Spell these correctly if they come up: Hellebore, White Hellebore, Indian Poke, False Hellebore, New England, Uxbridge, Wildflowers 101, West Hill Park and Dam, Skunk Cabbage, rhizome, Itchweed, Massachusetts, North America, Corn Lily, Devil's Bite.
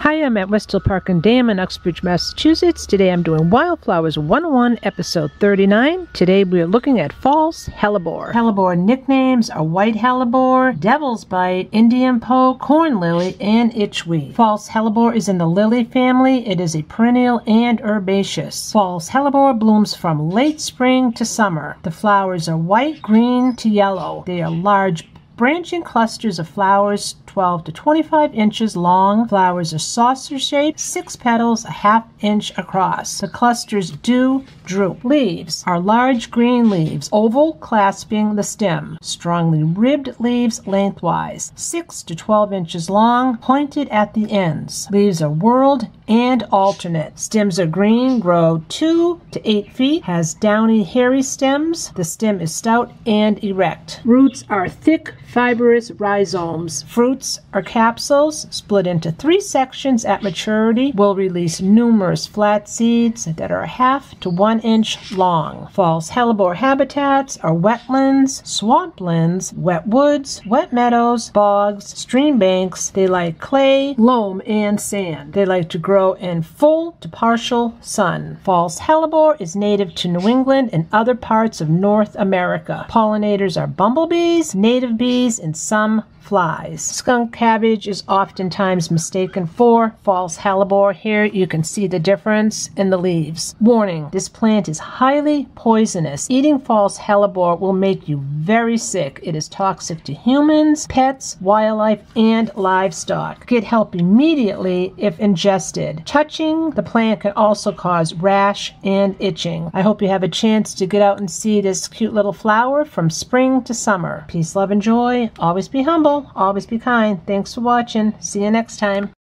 Hi, I'm at West Hill Park and Dam in Uxbridge, Massachusetts. Today I'm doing Wildflowers 101, episode 39. Today we are looking at false hellebore. Hellebore nicknames are white hellebore, devil's bite, Indian poke, corn lily, and itchweed. False hellebore is in the lily family. It is a perennial and herbaceous. False hellebore blooms from late spring to summer. The flowers are white, green to yellow. They are large, branching clusters of flowers 12 to 25 inches long. Flowers are saucer-shaped, 6 petals a ½ inch across. The clusters do droop. Leaves are large green leaves, oval clasping the stem. Strongly ribbed leaves lengthwise, 6 to 12 inches long, pointed at the ends. Leaves are whorled and alternate. Stems are green, grow 2 to 8 feet, has downy, hairy stems. The stem is stout and erect. Roots are thick, fibrous rhizomes. Fruits are capsules split into 3 sections at maturity, will release numerous flat seeds that are ½ to 1 inch long. False hellebore habitats are wetlands, swamplands, wet woods, wet meadows, bogs, stream banks. They like clay, loam, and sand. They like to grow in full to partial sun. False hellebore is native to New England and other parts of North America. Pollinators are bumblebees, native bees, and some flies. Skunk cabbage is oftentimes mistaken for false hellebore. Here you can see the difference in the leaves. Warning: this plant is highly poisonous. Eating false hellebore will make you very sick. It is toxic to humans, pets, wildlife, and livestock. Get help immediately if ingested. Touching the plant can also cause rash and itching. I hope you have a chance to get out and see this cute little flower from spring to summer. Peace, love, and joy. Always be humble, always be kind. Thanks for watching. See you next time.